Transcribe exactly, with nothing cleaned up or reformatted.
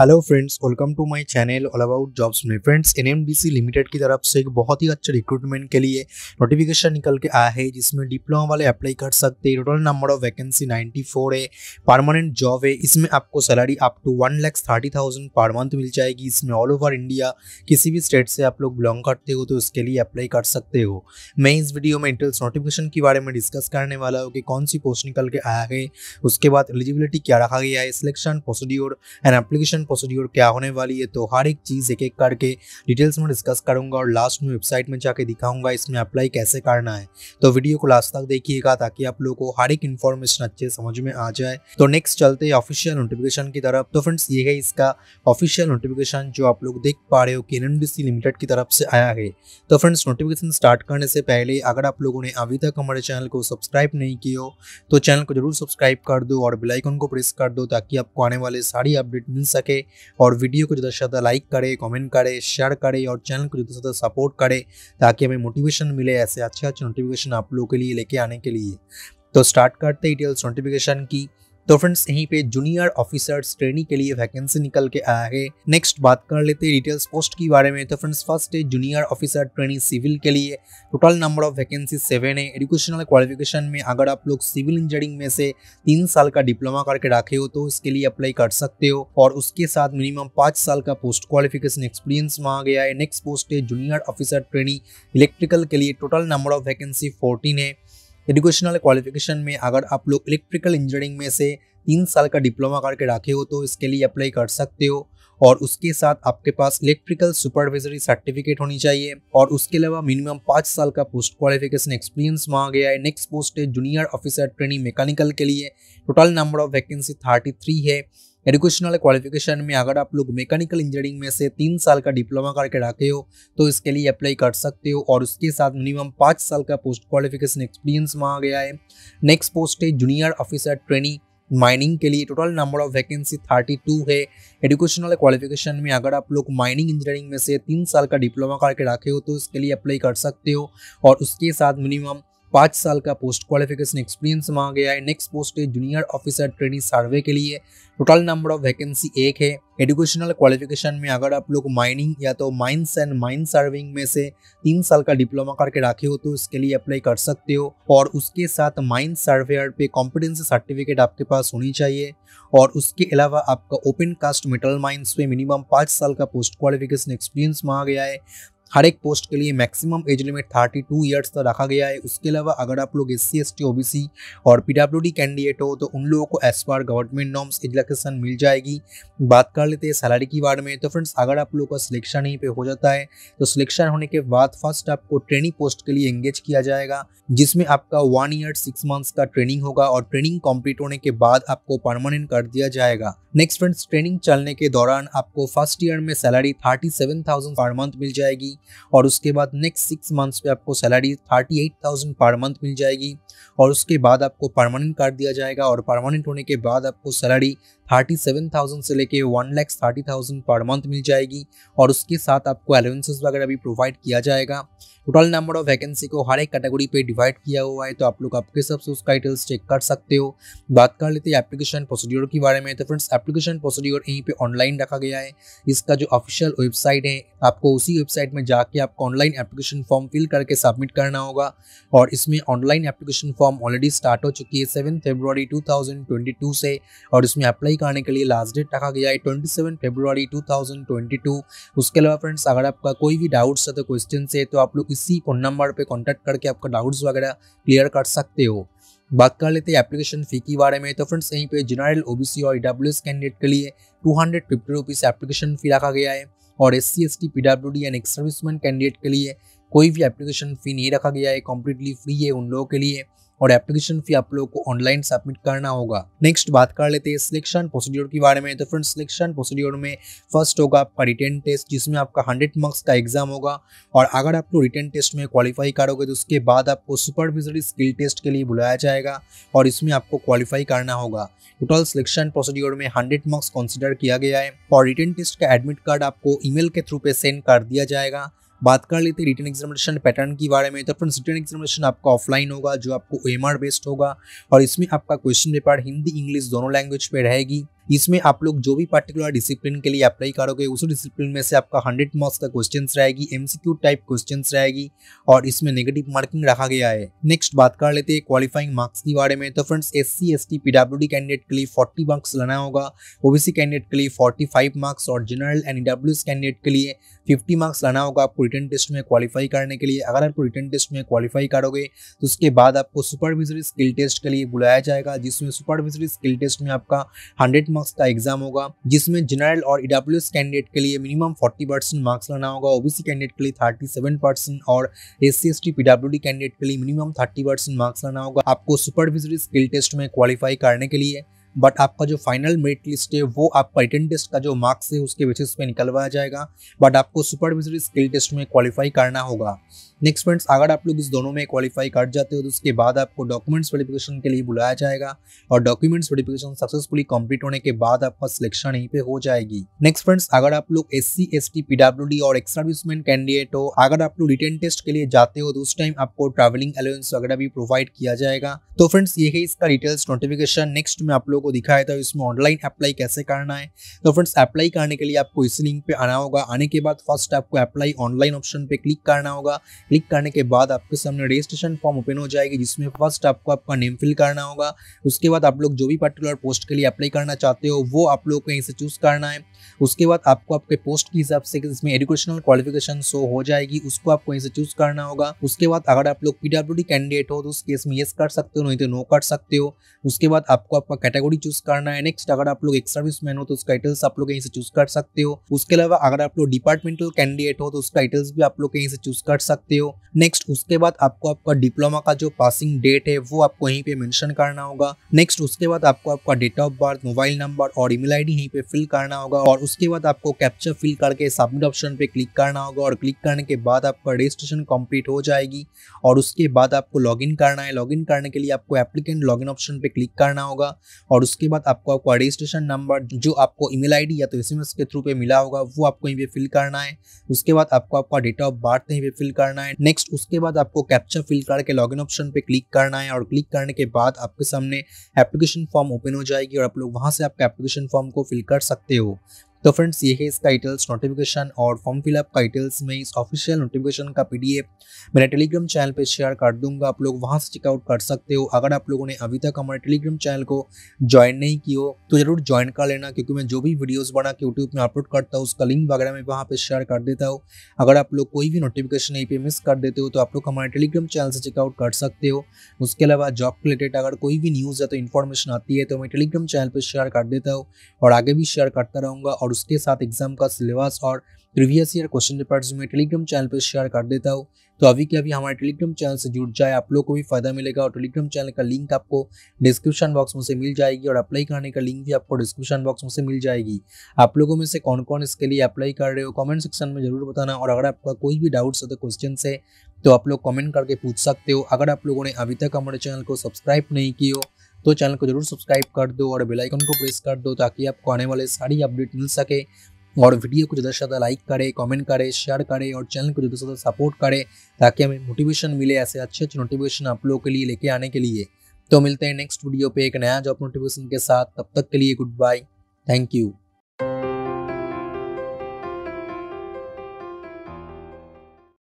Hello friends, welcome to my channel all about jobs में। Friends, NMDC limited की तरफ से एक बहुत ही अच्छा रिक्रूटमेंट के लिए नोटिफिकेशन निकल के आया है, जिसमें डिप्लोमा वाले अप्लाई कर सकते हैं। Total number of vacancy ninety four है, परमानेंट जॉब है। इसमें आपको salary up to one lakh thirty thousand per month मिल जाएगी। इसमें ऑल ओवर इंडिया किसी भी स्टेट से आप लोग बिलोंग करते हो तो उसके लिए अप्लाई कर सकते हो। मैं इस वीडियो में इंटरेस्ट नोटिफिकेशन के बारे में डिस्कस करने वाला हूँ कि कौन सी पोस्ट निकल के आया है, उसके बाद एलिजिबिलिटी क्या रखा गया है, selection procedure and application procedure क्या होने वाली है, तो हर एक चीज एक एक करके डिटेल्स में डिस्कस करूंगा और लास्ट में वेबसाइट में जाके दिखाऊंगा इसमें अप्लाई कैसे करना है। तो वीडियो को लास्ट तक देखिएगा ताकि आप लोगों को हर एक इन्फॉर्मेशन अच्छे समझ में आ जाए। तो नेक्स्ट चलते हैं ऑफिशियल नोटिफिकेशन की तरफ। तो फ्रेंड्स, ये है इसका ऑफिशियल नोटिफिकेशन जो आप लोग देख पा रहे हो कि एनएमडीसी लिमिटेड की तरफ से आया है। तो फ्रेंड्स, नोटिफिकेशन स्टार्ट करने से पहले अगर आप लोगों ने अभी तक हमारे चैनल को सब्सक्राइब नहीं किया हो तो चैनल को जरूर सब्सक्राइब कर दो और बेल आइकन को प्रेस कर दो ताकि आपको आने वाले सारी अपडेट मिल सके। और वीडियो को ज़्यादा से ज़्यादा लाइक करे, कमेंट करे, शेयर करे और चैनल को ज़्यादा से ज़्यादा सपोर्ट करे ताकि हमें मोटिवेशन मिले ऐसे अच्छे अच्छे नोटिफिकेशन आप लोगों के लिए लेके आने के लिए। तो स्टार्ट करते हैं डिटेल्स नोटिफिकेशन की। तो फ्रेंड्स, यहीं पे जूनियर ऑफिसर्स ट्रेनी के लिए वैकेंसी निकल के आया है। नेक्स्ट बात कर लेते हैं डिटेल्स पोस्ट के बारे में। तो फ्रेंड्स, फर्स्ट है जूनियर ऑफिसर ट्रेनी सिविल के लिए। Total number of vacancy seven है। एजुकेशनल क्वालिफिकेशन में अगर आप लोग सिविल इंजीनियरिंग में से तीन साल का डिप्लोमा करके रखे हो तो इसके लिए अप्लाई कर सकते हो और उसके साथ मिनिमम पाँच साल का पोस्ट क्वालिफिकेशन एक्सपीरियंस मांगा गया है। नेक्स्ट पोस्ट है जूनियर ऑफिसर ट्रेनी इलेक्ट्रिकल के लिए। Total number of vacancy fourteen है। एजुकेशनल क्वालिफिकेशन में अगर आप लोग इलेक्ट्रिकल इंजीनियरिंग में से तीन साल का डिप्लोमा करके रखे हो तो इसके लिए अप्लाई कर सकते हो और उसके साथ आपके पास इलेक्ट्रिकल सुपरवाइजरी सर्टिफिकेट होनी चाहिए और उसके अलावा मिनिमम पाँच साल का पोस्ट क्वालिफिकेशन एक्सपीरियंस मांगा गया है। नेक्स्ट पोस्ट है जूनियर ऑफिसर ट्रेनी मैकेनिकल के लिए। Total number of vacancy thirty three है। एजुकेशनल क्वालिफिकेशन में अगर आप लोग मैकेनिकल इंजीनियरिंग में से तीन साल का डिप्लोमा करके रखे हो तो इसके लिए अप्लाई कर सकते हो और उसके साथ मिनिमम पाँच साल का पोस्ट क्वालिफिकेशन एक्सपीरियंस मांगा गया है। नेक्स्ट पोस्ट है जूनियर ऑफिसर ट्रेनी माइनिंग के लिए। Total number of vacancy thirty two है। एजुकेशनल क्वालिफिकेशन में अगर आप लोग माइनिंग इंजीनियरिंग में से तीन साल का डिप्लोमा करके रखे हो तो इसके लिए अप्लाई कर सकते हो और उसके साथ मिनिमम पाँच साल का पोस्ट क्वालिफिकेशन एक्सपीरियंस मांगा गया है। नेक्स्ट पोस्ट है जूनियर ऑफिसर ट्रेनी सर्वे के लिए। टोटल नंबर ऑफ वैकेंसी एक है। एजुकेशनल क्वालिफिकेशन में अगर आप लोग माइनिंग या तो माइंस एंड माइन सर्विंग में से तीन साल का डिप्लोमा करके रखे हो तो इसके लिए अप्लाई कर सकते हो और उसके साथ माइन सर्वेयर पे कॉम्पिटेंसी सर्टिफिकेट आपके पास होनी चाहिए और उसके अलावा आपका ओपन कास्ट मेटल माइंस पे मिनिमम पाँच साल का पोस्ट क्वालिफिकेशन एक्सपीरियंस मांगा गया है। हर एक पोस्ट के लिए maximum age limit thirty two years तक रखा गया है। उसके अलावा अगर आप लोग S C S T O B C और पी डब्ल्यू डी कैंडिडेट हो तो उन लोगों को as per government norms education मिल जाएगी। बात कर लेते हैं सैलरी की बारे में। तो फ्रेंड्स, अगर आप लोगों का सिलेक्शन यहीं पे हो जाता है तो सिलेक्शन होने के बाद फर्स्ट आपको ट्रेनिंग पोस्ट के लिए एंगेज किया जाएगा, जिसमें आपका वन ईयर सिक्स मंथ्स का ट्रेनिंग होगा और ट्रेनिंग कम्प्लीट होने के बाद आपको परमानेंट कर दिया जाएगा। नेक्स्ट फ्रेंड्स, ट्रेनिंग चलने के दौरान आपको फर्स्ट ईयर में salary thirty seven thousand per month मिल जाएगी और उसके बाद नेक्स्ट सिक्स मंथ्स पे आपको salary thirty eight thousand per month मिल जाएगी और उसके बाद आपको परमानेंट कर दिया जाएगा और परमानेंट होने के बाद आपको सैलरी थर्टी सेवन थाउजेंड से लेके one lakh thirty thousand per month मिल जाएगी और उसके साथ आपको अलाउंसेस वगैरह भी प्रोवाइड किया जाएगा। टोटल नंबर ऑफ वैकेंसी को हर एक कैटेगरी पे डिवाइड किया हुआ है तो आप लोग आपके हिसाब से उसका डिटेल्स चेक कर सकते हो। बात कर लेते हैं एप्लीकेशन प्रोसीड्योर के बारे में। तो फ्रेंड्स, एप्लीकेशन प्रोसीड्योर यहीं पे ऑनलाइन रखा गया है। इसका जो ऑफिशियल वेबसाइट है आपको उसी वेबसाइट में जाके आपको ऑनलाइन एप्लीकेशन फॉर्म फिल करके सबमिट करना होगा और इसमें online application form already start हो चुकी है seven February two thousand twenty two से और इसमें अप्लाई करने के लिए लास्ट डेट रखा गया है twenty seven February two thousand twenty two. उसके अलावा फ्रेंड्स, अगर आपका कोई भी डाउट्स है तो क्वेश्चन है तो आप लोग इसी फोन नंबर पे कांटेक्ट करके आपका डाउट्स वगैरह क्लियर कर सकते हो। बात कर लेते हैं एप्लीकेशन फी के बारे में। तो फ्रेंड्स, यहीं पे जनरल ओबीसी और ईडब्ल्यूएस कैंडिडेट के लिए two hundred fifty rupees application fee रखा गया है और S C S T P W D and ex serviceman candidate के लिए कोई भी एप्लीकेशन फ़ी नहीं रखा गया है, कम्प्लीटली फ्री है उन लोगों के लिए और एप्लीकेशन फी आप लोगों को ऑनलाइन सबमिट करना होगा। नेक्स्ट बात कर लेते हैं सिलेक्शन प्रोसीड्योर के बारे में। तो फ्रेंड्स, सिलेक्शन प्रोसीड्योर में फर्स्ट होगा आपका रिटन टेस्ट, जिसमें आपका हंड्रेड मार्क्स का एग्जाम होगा और अगर आप लोग रिटन टेस्ट में क्वालिफाई करोगे तो उसके बाद आपको सुपरविजरी स्किल टेस्ट के लिए बुलाया जाएगा और इसमें आपको क्वालिफाई करना होगा। टोटल सिलेक्शन प्रोसीड्योर में हंड्रेड मार्क्स कंसिडर किया गया है और रिटन टेस्ट का एडमिट कार्ड आपको ईमेल के थ्रू पे सेंड कर दिया जाएगा। बात कर लेते हैं रिटन एग्जामिनेशन पैटर्न के बारे में। तो फ्रेंड्स, रिटन एग्जामिनेशन आपका ऑफलाइन होगा जो आपको एमआर बेस्ड होगा और इसमें आपका क्वेश्चन पेपर हिंदी इंग्लिश दोनों लैंग्वेज पे रहेगी इसमें आप लोग जो भी पर्टिकुलर डिसिप्लिन के लिए अप्लाई करोगे उस डिसिप्लिन में से आपका हंड्रेड मार्क्स का क्वेश्चंस रहेगी, एमसीक्यू टाइप क्वेश्चंस रहेगी और इसमें नेगेटिव मार्किंग रखा गया है। नेक्स्ट बात कर लेते हैं क्वालिफाइंग मार्क्स के बारे में। तो friends SC ST PWD candidate के लिए फोर्टी मार्क्स लाना होगा, ओबीसी कैंडिडेट के लिए फोर्टी फाइव मार्क्स और जनरल एंड ईडब्ल्यूएस कैंडिडेट के लिए फिफ्टी मार्क्स लाना होगा आपको रिटर्न टेस्ट में क्वालिफाई करने के लिए। अगर आप रिटर्न टेस्ट में क्वालिफाई करोगे तो उसके बाद आपको सुपरविजरी स्किल टेस्ट के लिए बुलाया जाएगा, जिसमें सुपरविजरी स्किल टेस्ट में आपका हंड्रेड मार्क्स का एग्जाम होगा, जिसमें जनरल और ईडब्ल्यूएस कैंडिडेट के लिए मिनिमम फोर्टी परसेंट मार्क्स लाना होगा, ओबीसी कैंडिडेट के लिए थर्टी सेवन परसेंट और एससी एसटी पीडब्ल्यूडी कैंडिडेट के लिए मिनिमम थर्टी परसेंट मार्क्स लाना होगा आपको सुपरविजरी स्किल टेस्ट में क्वालिफाई करने के लिए। बट आपका जो फाइनल मेरिट लिस्ट है वो आपका रिटन टेस्ट का जो मार्क्स है उसके बेसिस पे निकलवाया जाएगा, बट आपको सुपरविजरी स्किल टेस्ट में क्वालिफाई करना होगा। नेक्स्ट फ्रेंड्स, अगर आप लोग इस दोनों में क्वालिफाई कर जाते हो तो उसके बाद आपको डॉक्यूमेंट्स वेरिफिकेशन के लिए बुलाया जाएगा और डॉक्यूमेंट्स वेरिफिकेशन सक्सेसफुली कंप्लीट होने के बाद आपका सिलेक्शन यहीं पे हो जाएगी। नेक्स्ट फ्रेंड्स, अगर आप लोग S C S T PWD और एक्स सर्विसमैन कैंडिडेट हो, अगर आप लोग रिटन टेस्ट के लिए जाते हो तो उस टाइम आपको ट्रैवलिंग अलाउंस वगैरह भी प्रोवाइड किया जाएगा। तो फ्रेंड्स ये है इसका डिटेल्स नोटिफिकेशन। नेक्स्ट में आप लोग को दिखाया था इसमें ऑनलाइन अप्लाई कैसे करना है। तो फ्रेंड्स अप्लाई करने के लिए आपको इस लिंक पे आना होगा। आने के बाद फर्स्ट आपको अप्लाई ऑनलाइन ऑप्शन पे क्लिक करना होगा। क्लिक करने के बाद आपके सामने रजिस्ट्रेशन फॉर्म ओपन हो जाएगी, जिसमें फर्स्ट आपको आपका नेम फिल करना होगा। उसके बाद आप लोग जो भी पर्टिकुलर पोस्ट के लिए अप्लाई करना चाहते हो वो आप लोग को यहीं से चूज करना है। उसके बाद आपको आपके पोस्ट के हिसाब से इसमें एजुकेशनल क्वालिफिकेशन शो हो जाएगी, उसको आपको यहीं से चूज करना होगा। उसके बाद अगर आप लोग पीडब्ल्यूडी कैंडिडेट हो तो उस केस में यस कर सकते हो, नहीं तो नो कर सकते हो। उसके बाद आपको आपका कैटेगरी चूज करना है। नेक्स्ट, अगर आप लोग एक्स सर्विसमैन हो तो उसका टाइटल्स आप लोग यहीं से चूज कर सकते हो। उसके अलावा अगर आप लोग डिपार्टमेंटल कैंडिडेट हो तो उसका टाइटल्स भी आप लोग यहीं से चूज कर सकते हो। नेक्स्ट, उसके बाद आपको आपका डिप्लोमा का जो पासिंग डेट है वो आपको यहीं पे मेंशन करना होगा। नेक्स्ट, उसके बाद आपको आपका date of birth, mobile number और ईमेल आईडी यहीं पे फिल करना होगा और उसके बाद आपको कैप्चा फिल करके सबमिट ऑप्शन पे क्लिक करना होगा और क्लिक करने के बाद आपका रजिस्ट्रेशन कंप्लीट हो जाएगी। और उसके बाद आपको लॉग इन करना है। लॉग इन करने के लिए आपको एप्लीकेंट लॉग इन ऑप्शन पे क्लिक करना होगा और उसके बाद आपको आपका रजिस्ट्रेशन नंबर जो आपको ईमेल आईडी या तो एसएमएस के थ्रू पे मिला होगा वो आपको यहीं पे फिल करना है। उसके बाद आपको आपका डेट ऑफ बर्थ यहीं पे फिल करना है। नेक्स्ट, उसके बाद आपको कैप्चा फिल करके लॉगिन ऑप्शन पे क्लिक करना है और क्लिक करने के बाद आपके सामने एप्लीकेशन फॉर्म ओपन हो जाएगी और आप लोग वहाँ से आपका एप्लीकेशन फॉर्म को फिल कर सकते हो। तो फ्रेंड्स ये है इसका डिटेल्स नोटिफिकेशन और फॉर्म फिलअप का डिटेल्स। मैं इस ऑफिशियल नोटिफिकेशन का पीडीएफ मेरे टेलीग्राम चैनल पे शेयर कर दूंगा, आप लोग वहां से चेकआउट कर सकते हो। अगर आप लोगों ने अभी तक हमारे टेलीग्राम चैनल को ज्वाइन नहीं की हो तो जरूर ज्वाइन कर लेना, क्योंकि मैं जो भी वीडियोस बना के यूट्यूब में अपलोड करता हूँ उसका लिंक वगैरह मैं वहाँ पर शेयर कर देता हूँ। अगर आप लोग कोई भी नोटिफिकेशन यहीं पे मिस कर देते हो तो आप लोग हमारे टेलीग्राम चैनल से चेकआउट कर सकते हो। उसके अलावा जॉब रिलेटेड अगर कोई भी न्यूज़ या तो इन्फॉर्मेशन आती है तो मैं टेलीग्राम चैनल पर शेयर कर देता हूँ और आगे भी शेयर करता रहूँगा। और उसके साथ एग्जाम का सिलेबस और प्रीवियस ईयर क्वेश्चन पेपर्स मैं टेलीग्राम चैनल पर शेयर कर देता हूँ। तो अभी के अभी हमारे टेलीग्राम चैनल से जुड़ जाए, आप लोग को भी फायदा मिलेगा। और टेलीग्राम चैनल का लिंक आपको डिस्क्रिप्शन बॉक्स में से मिल जाएगी और अप्लाई करने का लिंक भी आपको डिस्क्रिप्शन बॉक्स में से मिल जाएगी। आप लोगों में से कौन कौन इसके लिए अप्लाई कर रहे हो कमेंट सेक्शन में जरूर बताना। और अगर आपका कोई भी डाउट्स होते क्वेश्चन है तो आप लोग कमेंट करके पूछ सकते हो। अगर आप लोगों ने अभी तक हमारे चैनल को सब्सक्राइब नहीं की हो तो चैनल को जरूर सब्सक्राइब कर दो और बेल आइकन को प्रेस कर दो ताकि आपको आने वाले सारी अपडेट मिल सके। और वीडियो को ज़्यादा से ज़्यादा लाइक करे, कमेंट करे, शेयर करे और चैनल को ज़्यादा से ज़्यादा सपोर्ट करे ताकि हमें मोटिवेशन मिले ऐसे अच्छे अच्छे नोटिफिकेशन आप लोगों के लिए लेके आने के लिए। तो मिलते हैं नेक्स्ट वीडियो पे एक नया जॉब नोटिफिकेशन के साथ। तब तक के लिए गुड बाय, थैंक यू।